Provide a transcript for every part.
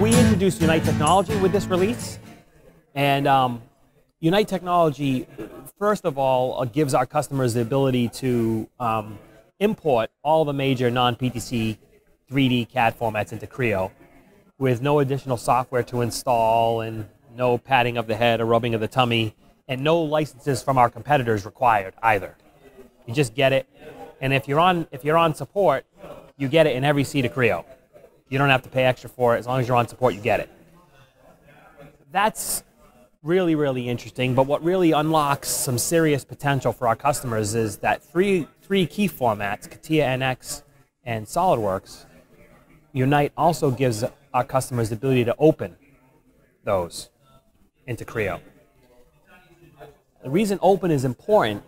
we introduced Unite Technology with this release. And Unite Technology, first of all, gives our customers the ability to import all the major non-PTC 3D CAD formats into Creo with no additional software to install and no patting of the head or rubbing of the tummy and no licenses from our competitors required either. You just get it, and if you're on support, you get it in every seat of Creo. You don't have to pay extra for it. As long as you're on support, you get it. That's really, really interesting, but what really unlocks some serious potential for our customers is that three key formats, CATIA, NX, and SolidWorks, Unite also gives our customers the ability to open those into Creo. The reason open is important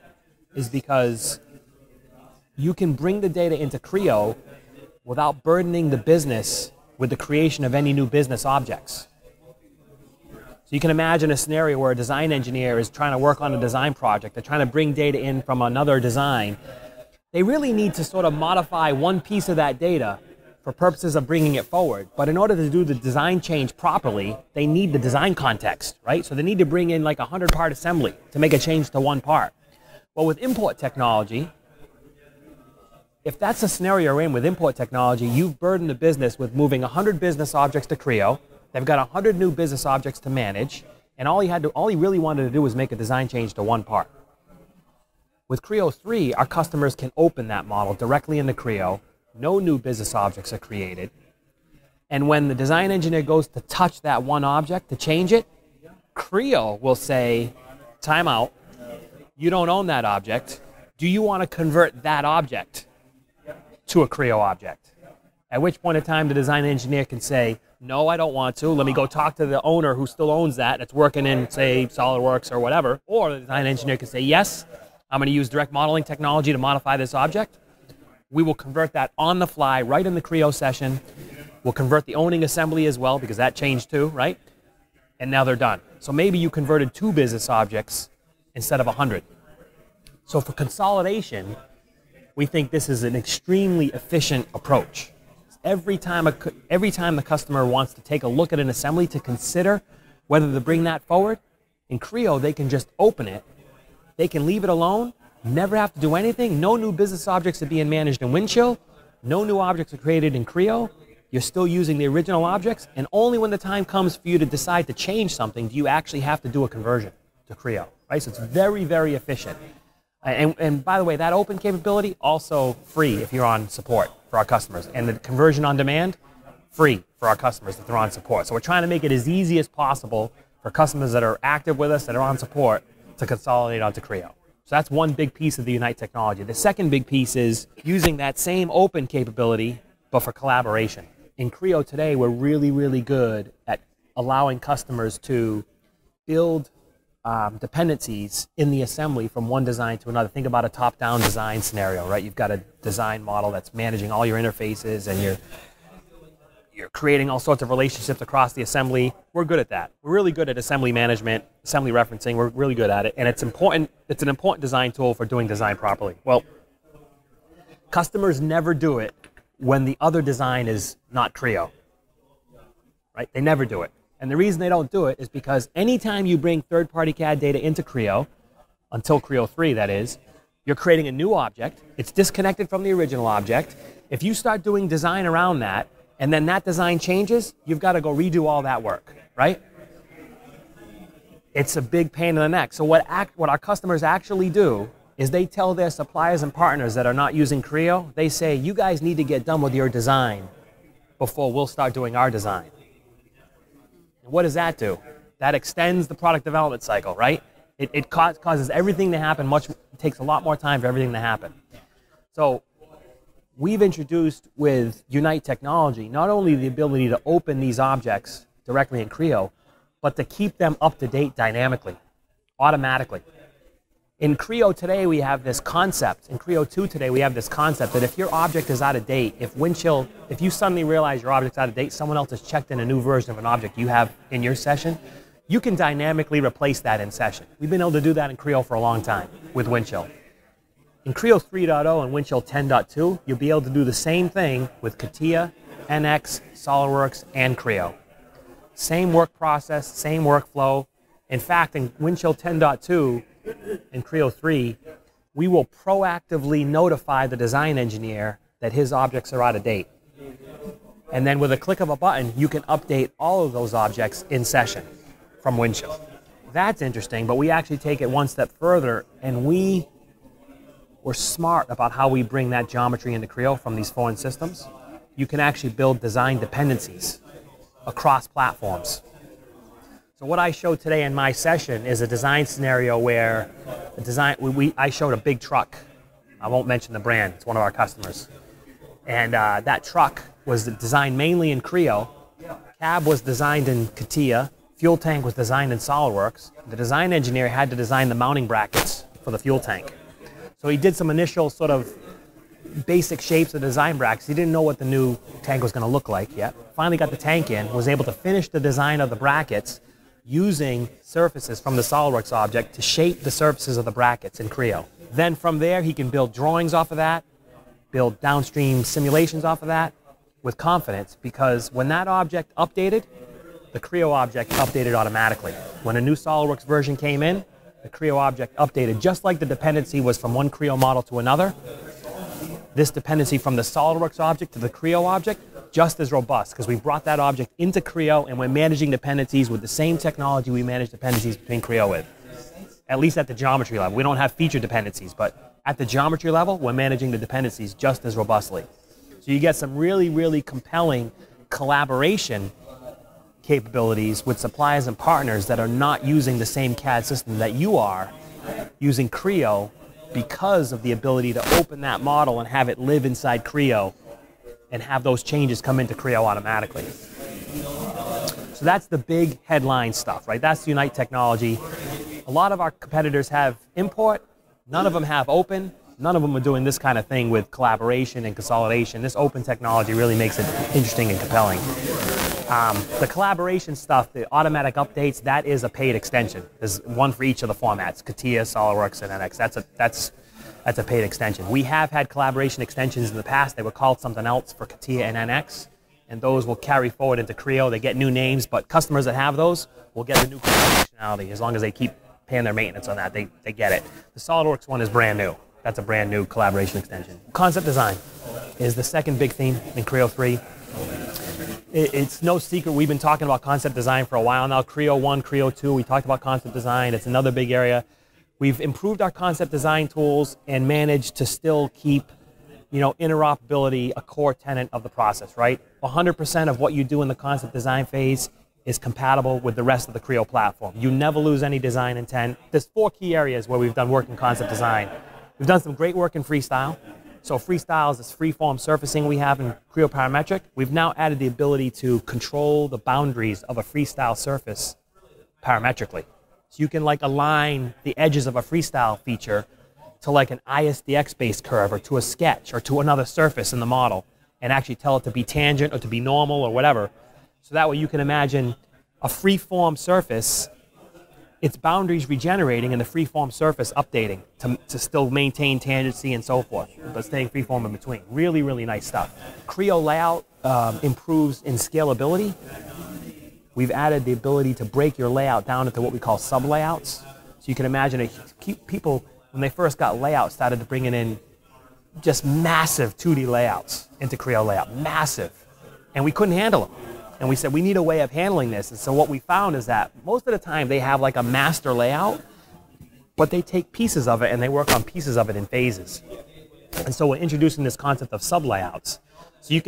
is because you can bring the data into Creo without burdening the business with the creation of any new business objects. So you can imagine a scenario where a design engineer is trying to work on a design project. They're trying to bring data in from another design. They really need to sort of modify one piece of that data for purposes of bringing it forward. But in order to do the design change properly, they need the design context, right? So they need to bring in like a 100-part assembly to make a change to one part. Well, with import technology, if that's the scenario you're in with import technology, you've burdened the business with moving 100 business objects to Creo. They've got 100 new business objects to manage, and all he really wanted to do was make a design change to one part. With Creo 3, our customers can open that model directly into Creo. No new business objects are created. And when the design engineer goes to touch that one object to change it, Creo will say, time out. You don't own that object. Do you want to convert that object to a Creo object? At which point in time the design engineer can say, no, I don't want to. Let me go talk to the owner who still owns that. That's working in, say, SolidWorks or whatever. Or the design engineer can say, yes, I'm going to use direct modeling technology to modify this object. We will convert that on the fly right in the Creo session. We'll convert the owning assembly as well because that changed too, right? And now they're done. So maybe you converted 2 business objects instead of 100. So for consolidation, we think this is an extremely efficient approach. Every time the customer wants to take a look at an assembly to consider whether to bring that forward, in Creo they can just open it. They can leave it alone. Never have to do anything. No new business objects are being managed in Windchill. No new objects are created in Creo. You're still using the original objects, and only when the time comes for you to decide to change something do you actually have to do a conversion to Creo, right? So it's very, very efficient. And by the way, that open capability, also free if you're on support for our customers. And the conversion on demand, free for our customers if they're on support. So we're trying to make it as easy as possible for customers that are active with us, that are on support, to consolidate onto Creo. So that's one big piece of the Unite technology. The second big piece is using that same open capability, but for collaboration. In Creo today, we're really, really good at allowing customers to build dependencies in the assembly from one design to another. Think about a top-down design scenario, right? You've got a design model that's managing all your interfaces, and you're creating all sorts of relationships across the assembly. We're good at that. We're really good at assembly management, assembly referencing. We're really good at it, and it's important. It's an important design tool for doing design properly. Well, customers never do it when the other design is not Creo, right? They never do it, and the reason they don't do it is because anytime you bring third-party CAD data into Creo, until Creo 3, that is, you're creating a new object. It's disconnected from the original object. If you start doing design around that, and then that design changes, you've got to go redo all that work, right? It's a big pain in the neck. So what our customers actually do is they tell their suppliers and partners that are not using Creo, they say, you guys need to get done with your design before we'll start doing our design. And what does that do? That extends the product development cycle, right? It causes everything to happen it takes a lot more time for everything to happen. So we've introduced with Unite Technology not only the ability to open these objects directly in Creo, but to keep them up to date dynamically, automatically. In Creo today we have this concept, in Creo 2 today we have this concept that if your object is out of date, if you suddenly realize your object's out of date, someone else has checked in a new version of an object you have in your session, you can dynamically replace that in session. We've been able to do that in Creo for a long time with Windchill. In Creo 3.0 and Windchill 10.2, you'll be able to do the same thing with CATIA, NX, SolidWorks, and Creo. Same work process, same workflow. In fact, in Windchill 10.2 and Creo 3, we will proactively notify the design engineer that his objects are out of date. And then with a click of a button, you can update all of those objects in session from Windchill. That's interesting, but we actually take it one step further, and we were smart about how we bring that geometry into Creo from these foreign systems. You can actually build design dependencies across platforms. So what I showed today in my session is a design scenario where the design, I showed a big truck. I won't mention the brand, it's one of our customers. And that truck was designed mainly in Creo. Cab was designed in CATIA. Fuel tank was designed in SolidWorks. The design engineer had to design the mounting brackets for the fuel tank. So he did some initial sort of basic shapes of design brackets. He didn't know what the new tank was going to look like yet. Finally got the tank in, was able to finish the design of the brackets using surfaces from the SolidWorks object to shape the surfaces of the brackets in Creo. Then from there, he can build drawings off of that, build downstream simulations off of that with confidence, because when that object updated, the Creo object updated automatically. When a new SolidWorks version came in, the Creo object updated just like the dependency was from one Creo model to another. This dependency from the SolidWorks object to the Creo object just as robust, because we brought that object into Creo and we're managing dependencies with the same technology we manage dependencies between Creo with, at least at the geometry level. We don't have feature dependencies, but at the geometry level, we're managing the dependencies just as robustly. So you get some really, really compelling collaboration capabilities with suppliers and partners that are not using the same CAD system that you are, using Creo, because of the ability to open that model and have it live inside Creo and have those changes come into Creo automatically. So that's the big headline stuff, right? That's Unite Technology. A lot of our competitors have import, none of them have open, none of them are doing this kind of thing with collaboration and consolidation. This open technology really makes it interesting and compelling. The collaboration stuff, the automatic updates, that is a paid extension. There's one for each of the formats, CATIA, SolidWorks, and NX. That's a paid extension. We have had collaboration extensions in the past. They were called something else for CATIA and NX, and those will carry forward into Creo. They get new names, but customers that have those will get the new functionality as long as they keep paying their maintenance on that. They get it. The SolidWorks one is brand new. That's a brand new collaboration extension. Concept design is the second big theme in Creo 3. It's no secret we've been talking about concept design for a while now. Creo 1, Creo 2, we talked about concept design. It's another big area. We've improved our concept design tools and managed to still keep, you know, interoperability a core tenet of the process, right? 100% of what you do in the concept design phase is compatible with the rest of the Creo platform. You never lose any design intent. There's four key areas where we've done work in concept design. We've done some great work in freestyle. So freestyle is this free-form surfacing we have in Creo Parametric. We've now added the ability to control the boundaries of a freestyle surface parametrically. So you can like align the edges of a freestyle feature to like an ISDX-based curve or to a sketch or to another surface in the model and actually tell it to be tangent or to be normal or whatever. So that way you can imagine a free-form surface, its boundaries regenerating and the freeform surface updating to still maintain tangency and so forth, but staying freeform in between. Really, really nice stuff. Creo layout improves in scalability. We've added the ability to break your layout down into what we call sub-layouts. So you can imagine people, when they first got layout, started to bringing in just massive 2D layouts into Creo layout, massive. And we couldn't handle them. And we said, we need a way of handling this. And so what we found is that most of the time they have like a master layout, but they take pieces of it and they work on pieces of it in phases. And so we're introducing this concept of sub-layouts. So you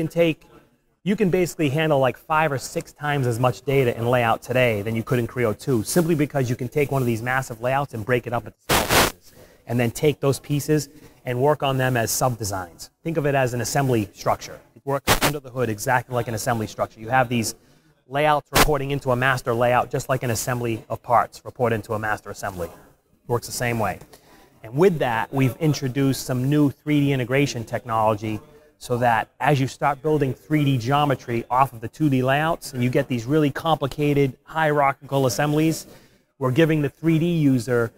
can basically handle like 5 or 6 times as much data in layout today than you could in Creo 2, simply because you can take one of these massive layouts and break it up into small pieces, and then take those pieces and work on them as sub-designs. Think of it as an assembly structure. Works under the hood exactly like an assembly structure. You have these layouts reporting into a master layout, just like an assembly of parts report into a master assembly. Works the same way. And with that, we've introduced some new 3D integration technology so that as you start building 3D geometry off of the 2D layouts and you get these really complicated hierarchical assemblies, we're giving the 3D user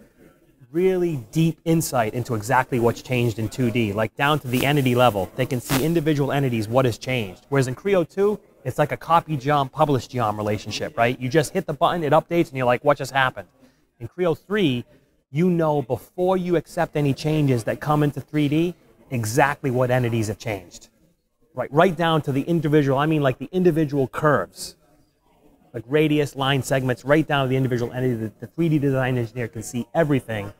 really deep insight into exactly what's changed in 2D, like down to the entity level. They can see individual entities, what has changed. Whereas in Creo 2, It's like a copy geom, publish geom relationship, right? You just hit the button, it updates, and you're like, what just happened? In Creo 3, you know before you accept any changes that come into 3D, exactly what entities have changed. Right down to the individual, I mean like the individual curves. Like radius, line segments, right down to the individual entity. The 3D design engineer can see everything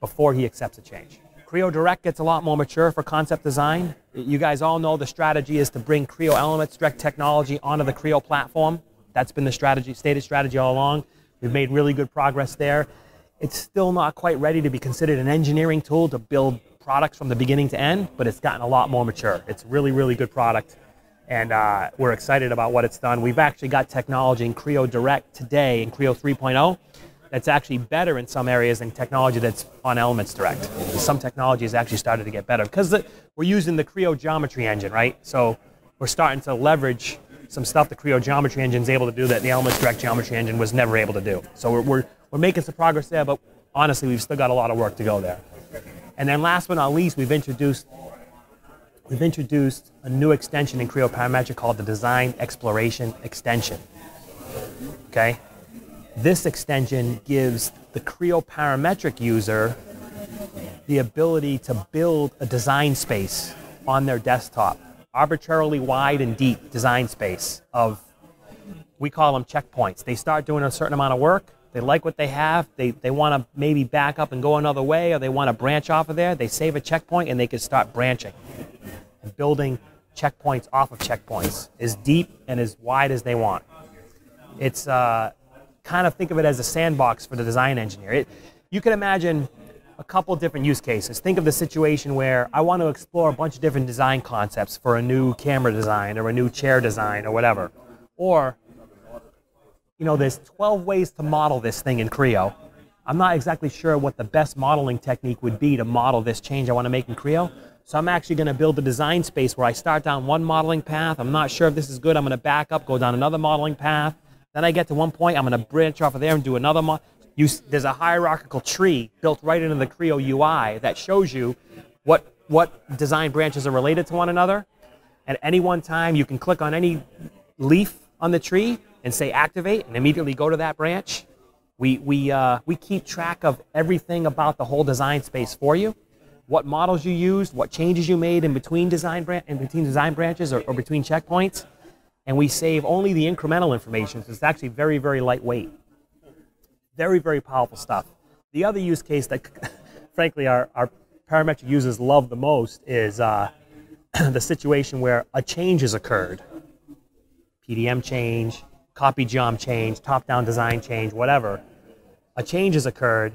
before he accepts a change. Creo Direct gets a lot more mature for concept design. You guys all know the strategy is to bring Creo Elements Direct technology onto the Creo platform. That's been the strategy, stated strategy all along. We've made really good progress there. It's still not quite ready to be considered an engineering tool to build products from the beginning to end, but it's gotten a lot more mature. It's really good product, and we're excited about what it's done. We've actually got technology in Creo Direct today, in Creo 3.0, that's actually better in some areas than technology that's on Elements Direct. Some technology has actually started to get better because we're using the Creo Geometry Engine, right? So we're starting to leverage some stuff the Creo Geometry Engine is able to do that the Elements Direct Geometry Engine was never able to do. So we're making some progress there, but honestly, we've still got a lot of work to go there. And then last but not least, we've introduced a new extension in Creo Parametric called the Design Exploration Extension. Okay? This extension gives the Creo Parametric user the ability to build a design space on their desktop, arbitrarily wide and deep design space of, we call them checkpoints. They start doing a certain amount of work, they like what they have, they want to maybe back up and go another way, or they want to branch off of there, they save a checkpoint and they can start branching and building checkpoints off of checkpoints, as deep and as wide as they want. It's kind of think of it as a sandbox for the design engineer. You can imagine a couple different use cases. Think of the situation where I want to explore a bunch of different design concepts for a new camera design or a new chair design or whatever. Or, you know, there's 12 ways to model this thing in Creo. I'm not exactly sure what the best modeling technique would be to model this change I want to make in Creo. So I'm actually going to build a design space where I start down one modeling path. I'm not sure if this is good. I'm going to back up, go down another modeling path. Then I get to one point, I'm going to branch off of there and do another model. There's a hierarchical tree built right into the Creo UI that shows you what design branches are related to one another. At any one time, you can click on any leaf on the tree and say activate and immediately go to that branch. We keep track of everything about the whole design space for you. What models you used, what changes you made in between design branches or between checkpoints. And we save only the incremental information, so it's actually very lightweight. Very powerful stuff. The other use case that, frankly, our parametric users love the most is the situation where a change has occurred. PDM change, copy geom change, top-down design change, whatever. A change has occurred,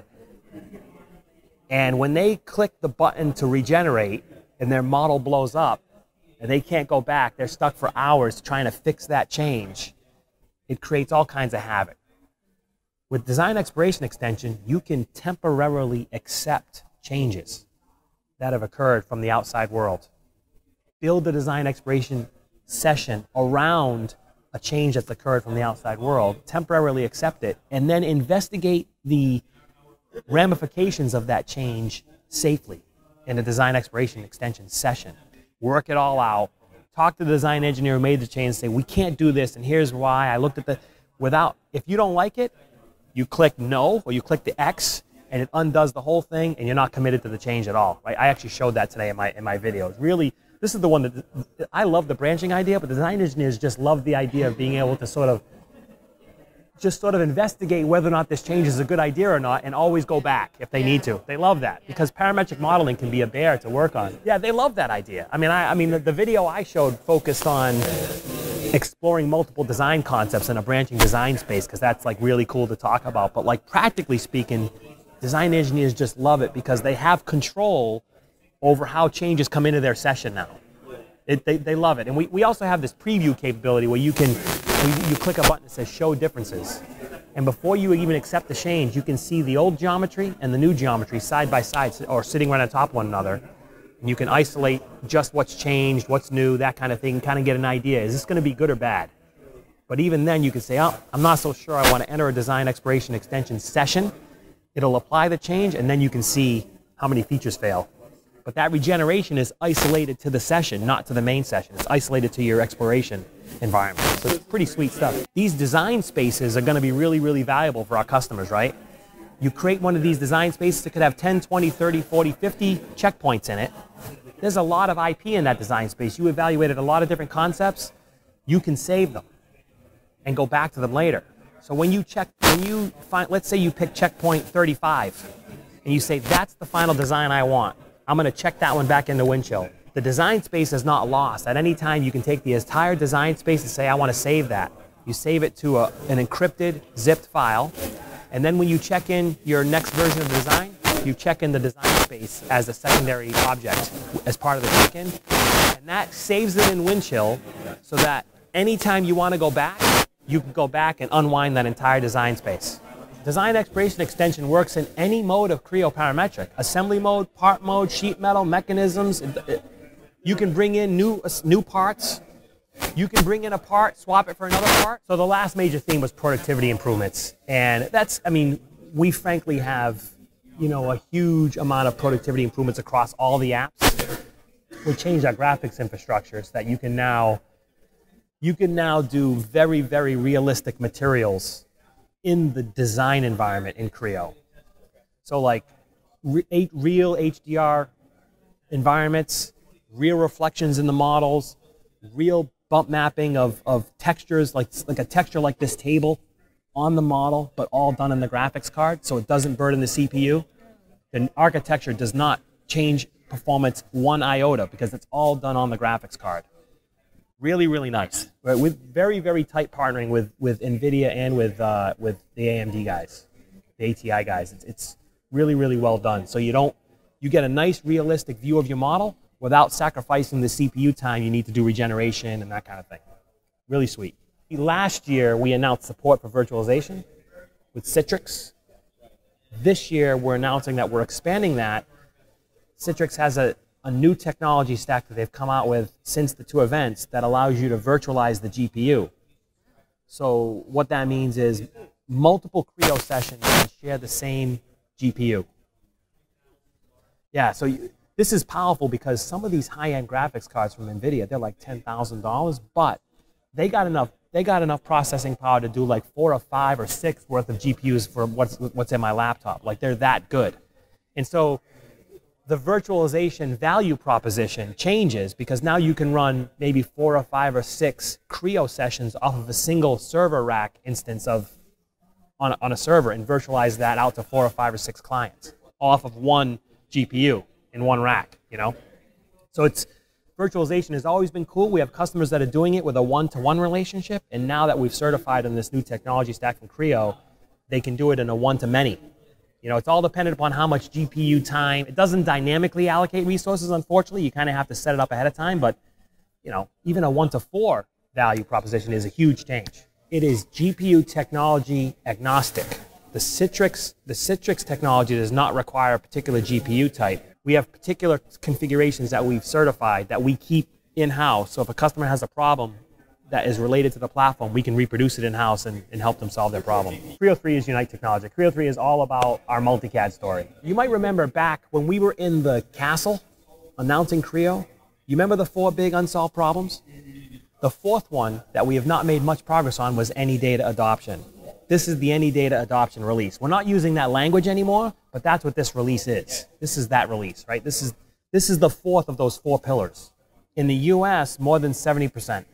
and when they click the button to regenerate and their model blows up, and they can't go back, they're stuck for hours trying to fix that change. It creates all kinds of havoc. With Design Exploration Extension, you can temporarily accept changes that have occurred from the outside world. Build the design exploration session around a change that's occurred from the outside world, temporarily accept it, and then investigate the ramifications of that change safely in a Design Exploration Extension session. Work it all out, talk to the design engineer who made the change, say, we can't do this, and here's why, I looked at the, if you don't like it, you click no, or you click the X, and it undoes the whole thing, and you're not committed to the change at all, right? I actually showed that today in my videos. Really, this is the one that, I love the branching idea, but the design engineers just love the idea of being able to sort of investigate whether or not this change is a good idea or not, and always go back if they need to. They love that because parametric modeling can be a bear to work on. Yeah, they love that idea. I mean, the video I showed focused on exploring multiple design concepts in a branching design space because that's like really cool to talk about. But like practically speaking, design engineers just love it because they have control over how changes come into their session now. They love it, and we also have this preview capability where you click a button that says show differences, and before you even accept the change, you can see the old geometry and the new geometry side by side or sitting right on top of one another, and you can isolate just what's changed, what's new, that kind of thing, and kind of get an idea, is this going to be good or bad? But even then you can say, oh, I'm not so sure I want to enter a Design Exploration Extension session. It'll apply the change, and then you can see how many features fail. But that regeneration is isolated to the session, not to the main session. It's isolated to your exploration environment. So it's pretty sweet stuff. These design spaces are going to be really, really valuable for our customers, right? You create one of these design spaces that could have 10, 20, 30, 40, 50 checkpoints in it. There's a lot of IP in that design space. You evaluated a lot of different concepts. You can save them and go back to them later. So when you check, let's say you pick checkpoint 35, and you say, that's the final design I want. I'm going to check that one back into Windchill. The design space is not lost. At any time, you can take the entire design space and say, I want to save that. You save it to an encrypted, zipped file. And then when you check in your next version of the design, you check in the design space as a secondary object as part of the check-in. And that saves it in Windchill so that anytime you want to go back, you can go back and unwind that entire design space. Design Exploration Extension works in any mode of Creo Parametric. Assembly mode, part mode, sheet metal, mechanisms. You can bring in new parts. You can bring in a part, swap it for another part. So the last major theme was productivity improvements. And that's, I mean, we frankly have, you know, a huge amount of productivity improvements across all the apps. We changed our graphics infrastructure so that you can now do very, very realistic materials in the design environment in Creo. So like real HDR environments, real reflections in the models, real bump mapping of textures, like a texture like this table on the model, but all done in the graphics card so it doesn't burden the CPU. The architecture does not change performance one iota because it's all done on the graphics card. Really, really nice. Right? With very, very tight partnering with Nvidia and with the AMD guys, the ATI guys. It's really, really well done. So you get a nice realistic view of your model without sacrificing the CPU time you need to do regeneration and that kind of thing. Really sweet. Last year we announced support for virtualization with Citrix. This year we're announcing that we're expanding that. Citrix has a new technology stack that they've come out with since the two events that allows you to virtualize the GPU. So what that means is multiple Creo sessions can share the same GPU. Yeah, so this is powerful because some of these high-end graphics cards from Nvidia, they're like $10,000, but they got enough processing power to do like 4 or 5 or 6 worth of GPUs for what's in my laptop. Like they're that good. And so the virtualization value proposition changes because now you can run maybe 4 or 5 or 6 Creo sessions off of a single server rack instance on a server and virtualize that out to 4 or 5 or 6 clients off of one GPU in one rack, you know? So virtualization has always been cool. We have customers that are doing it with a one-to-one relationship, and now that we've certified in this new technology stack in Creo, they can do it in a one-to-many. You know, it's all dependent upon how much GPU time. It doesn't dynamically allocate resources, unfortunately. You kind of have to set it up ahead of time, but, you know, even a 1-to-4 value proposition is a huge change. It is GPU technology agnostic. The Citrix technology does not require a particular GPU type. We have particular configurations that we've certified that we keep in-house. So if a customer has a problem that is related to the platform, we can reproduce it in-house and help them solve their problem. Creo 3 is Unite Technology. Creo 3 is all about our multi-CAD story. You might remember back when we were in the castle announcing Creo, you remember the 4 big unsolved problems? The 4th one that we have not made much progress on was any data adoption. This is the any data adoption release. We're not using that language anymore, but that's what this release is. This is that release, right? This is the 4th of those 4 pillars. In the US, more than 70%.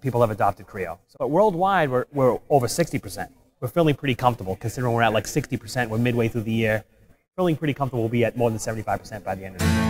People have adopted Creo. But worldwide, we're over 60%. We're feeling pretty comfortable, considering we're at like 60%, we're midway through the year. Feeling pretty comfortable we'll be at more than 75% by the end of the year.